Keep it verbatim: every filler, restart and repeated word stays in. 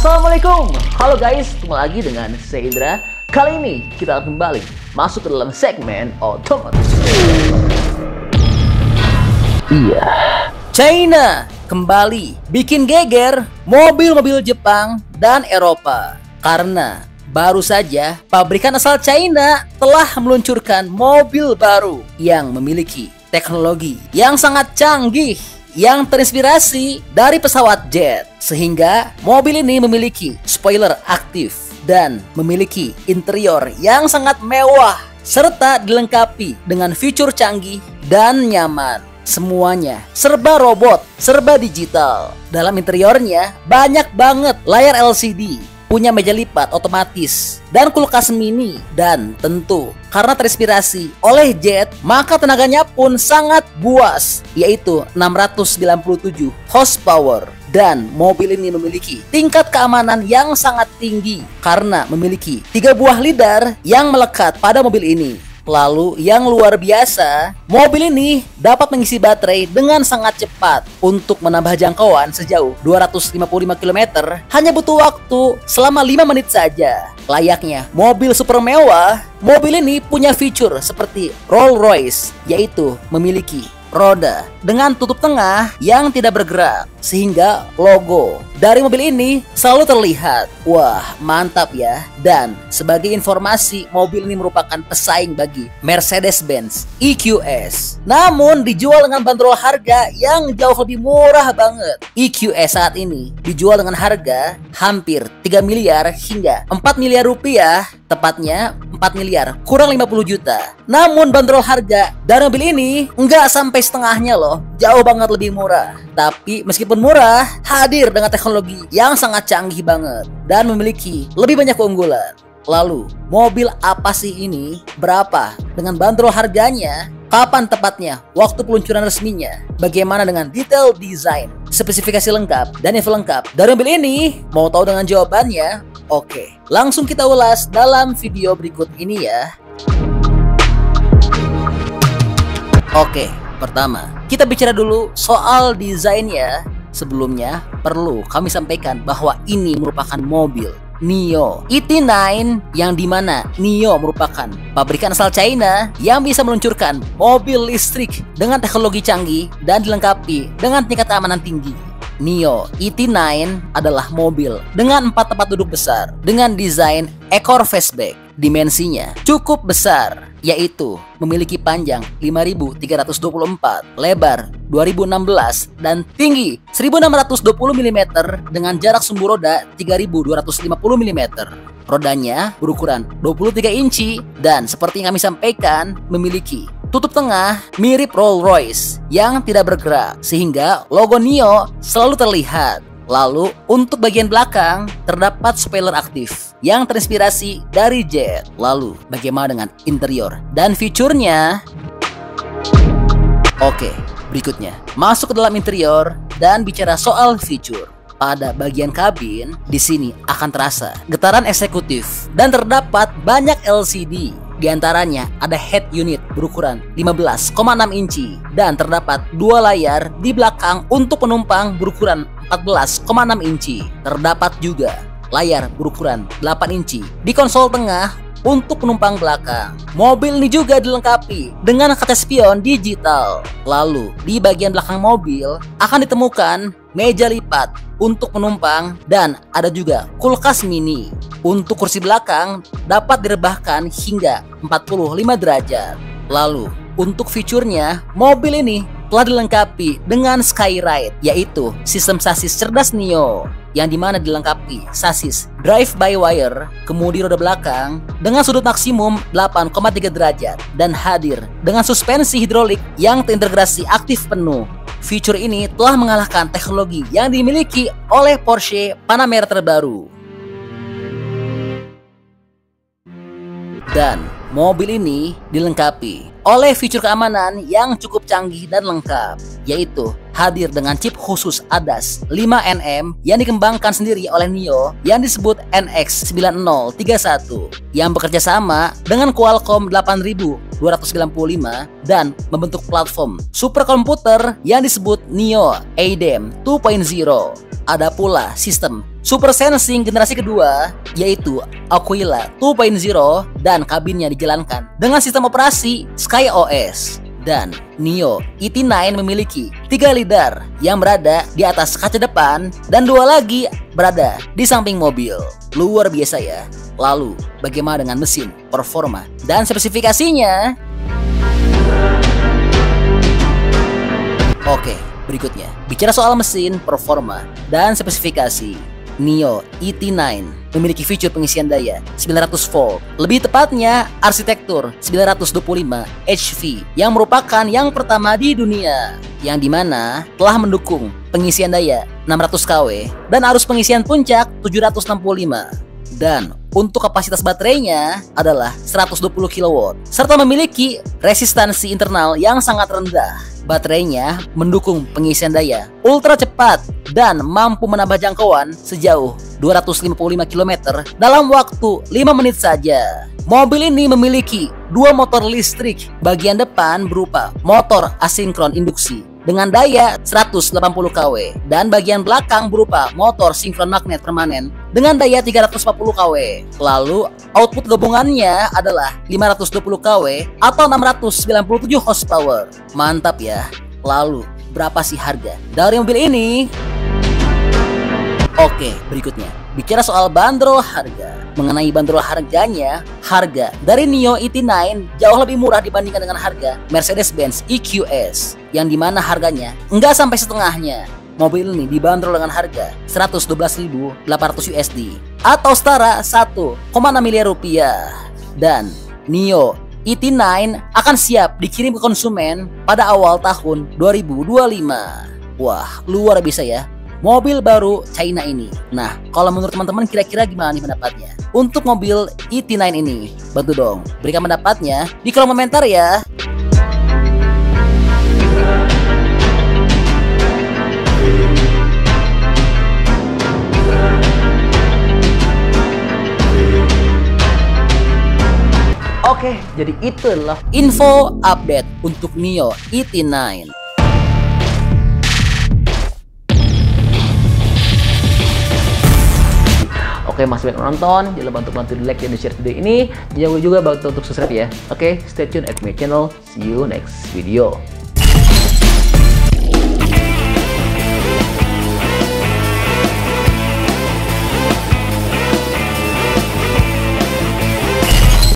Assalamualaikum, halo guys, ketemu lagi dengan saya Indra. Kali ini kita akan kembali masuk ke dalam segmen otomotif. Iya, China kembali bikin geger mobil-mobil Jepang dan Eropa karena baru saja pabrikan asal China telah meluncurkan mobil baru yang memiliki teknologi yang sangat canggih yang terinspirasi dari pesawat jet, sehingga mobil ini memiliki spoiler aktif dan memiliki interior yang sangat mewah serta dilengkapi dengan fitur canggih dan nyaman. Semuanya serba robot, serba digital. Dalam interiornya banyak banget layar L C D, punya meja lipat otomatis dan kulkas mini, dan tentu karena terinspirasi oleh jet maka tenaganya pun sangat buas, yaitu enam ratus sembilan puluh tujuh horsepower. Dan mobil ini memiliki tingkat keamanan yang sangat tinggi karena memiliki tiga buah lidar yang melekat pada mobil ini. Lalu yang luar biasa, mobil ini dapat mengisi baterai dengan sangat cepat. Untuk menambah jangkauan sejauh dua ratus lima puluh lima kilometer hanya butuh waktu selama lima menit saja. Layaknya mobil super mewah, mobil ini punya fitur seperti Rolls-Royce, yaitu memiliki roda dengan tutup tengah yang tidak bergerak, sehingga logo dari mobil ini selalu terlihat. Wah, mantap ya. Dan sebagai informasi, mobil ini merupakan pesaing bagi Mercedes-Benz E Q S, namun dijual dengan bandrol harga yang jauh lebih murah banget. E Q S saat ini dijual dengan harga hampir tiga miliar hingga empat miliar rupiah, tepatnya empat miliar kurang lima puluh juta. Namun bandrol harga dari mobil ini nggak sampai setengahnya loh, jauh banget lebih murah. Tapi meskipun murah, hadir dengan teknologi yang sangat canggih banget dan memiliki lebih banyak keunggulan. Lalu mobil apa sih ini? Berapa dengan bandrol harganya? Kapan tepatnya waktu peluncuran resminya? Bagaimana dengan detail desain, spesifikasi lengkap dan info lengkap dari mobil ini? Mau tahu dengan jawabannya? Oke, langsung kita ulas dalam video berikut ini ya. Oke, pertama kita bicara dulu soal desain ya. Sebelumnya perlu kami sampaikan bahwa ini merupakan mobil Nio E T sembilan, yang dimana Nio merupakan pabrikan asal China yang bisa meluncurkan mobil listrik dengan teknologi canggih dan dilengkapi dengan tingkat keamanan tinggi. Nio E T sembilan adalah mobil dengan empat tempat duduk besar dengan desain ekor fastback. Dimensinya cukup besar, yaitu memiliki panjang lima ribu tiga ratus dua puluh empat, lebar dua ribu enam belas, dan tinggi seribu enam ratus dua puluh milimeter dengan jarak sumbu roda tiga ribu dua ratus lima puluh milimeter. Rodanya berukuran dua puluh tiga inci dan seperti yang kami sampaikan memiliki tutup tengah mirip Rolls-Royce yang tidak bergerak, sehingga logo Nio selalu terlihat. Lalu untuk bagian belakang terdapat spoiler aktif yang terinspirasi dari jet. Lalu bagaimana dengan interior dan fiturnya? Oke, berikutnya masuk ke dalam interior dan bicara soal fitur. Pada bagian kabin di sini akan terasa getaran eksekutif dan terdapat banyak L C D. Di antaranya ada head unit berukuran lima belas koma enam inci dan terdapat dua layar di belakang untuk penumpang berukuran empat belas koma enam inci. Terdapat juga layar berukuran delapan inci di konsol tengah untuk penumpang belakang. Mobil ini juga dilengkapi dengan kaca spion digital. Lalu di bagian belakang mobil akan ditemukan meja lipat untuk penumpang dan ada juga kulkas mini. Untuk kursi belakang dapat direbahkan hingga empat puluh lima derajat. Lalu untuk fiturnya, mobil ini telah dilengkapi dengan Skyride, yaitu sistem sasis cerdas Nio yang dimana dilengkapi sasis drive-by-wire, kemudi roda belakang dengan sudut maksimum delapan koma tiga derajat dan hadir dengan suspensi hidrolik yang terintegrasi aktif penuh. Fitur ini telah mengalahkan teknologi yang dimiliki oleh Porsche Panamera terbaru. Dan mobil ini dilengkapi oleh fitur keamanan yang cukup canggih dan lengkap, yaitu hadir dengan chip khusus ADAS lima nanometer yang dikembangkan sendiri oleh Nio yang disebut N X sembilan nol tiga satu, yang bekerja sama dengan Qualcomm delapan ribu dua ratus sembilan puluh lima dan membentuk platform superkomputer yang disebut Nio Adem dua titik nol. Ada pula sistem Super sensing generasi kedua yaitu Aquila dua titik nol dan kabinnya dijalankan dengan sistem operasi SkyOS, dan Nio E T sembilan memiliki tiga lidar yang berada di atas kaca depan dan dua lagi berada di samping mobil. Luar biasa ya. Lalu bagaimana dengan mesin, performa dan spesifikasinya? Oke, berikutnya bicara soal mesin, performa dan spesifikasi. Nio E T sembilan memiliki fitur pengisian daya sembilan ratus volt, lebih tepatnya arsitektur sembilan ratus dua puluh lima H V yang merupakan yang pertama di dunia, yang dimana telah mendukung pengisian daya enam ratus kilowatt dan arus pengisian puncak tujuh ratus enam puluh lima. Dan untuk kapasitas baterainya adalah seratus dua puluh kilowatt serta memiliki resistansi internal yang sangat rendah. Baterainya mendukung pengisian daya ultra cepat dan mampu menambah jangkauan sejauh dua ratus lima puluh lima kilometer dalam waktu lima menit saja. Mobil ini memiliki dua motor listrik, bagian depan berupa motor asinkron induksi dengan daya seratus delapan puluh kilowatt dan bagian belakang berupa motor sinkron magnet permanen dengan daya tiga ratus empat puluh kilowatt. Lalu output gabungannya adalah lima ratus dua puluh kilowatt atau enam ratus sembilan puluh tujuh horsepower. Mantap ya. Lalu berapa sih harga dari mobil ini? Oke, berikutnya bicara soal bandrol harga. Mengenai bandrol harganya, harga dari Nio E T sembilan jauh lebih murah dibandingkan dengan harga Mercedes-Benz E Q S, yang dimana harganya nggak sampai setengahnya. Mobil ini dibanderol dengan harga seratus dua belas ribu delapan ratus U S D atau setara satu koma enam miliar rupiah. Dan Nio E T sembilan akan siap dikirim ke konsumen pada awal tahun dua ribu dua puluh lima. Wah, luar biasa ya mobil baru China ini. Nah, kalau menurut teman-teman kira-kira gimana nih pendapatnya untuk mobil E T sembilan ini? Bantu dong berikan pendapatnya di kolom komentar ya. Oke, jadi itulah info update untuk Nio E T sembilan. Oke, masih banyak nonton, jangan lupa untuk bantu di like dan di share video ini. Jangan lupa juga bantu untuk subscribe ya. Oke, stay tune at my channel. See you next video.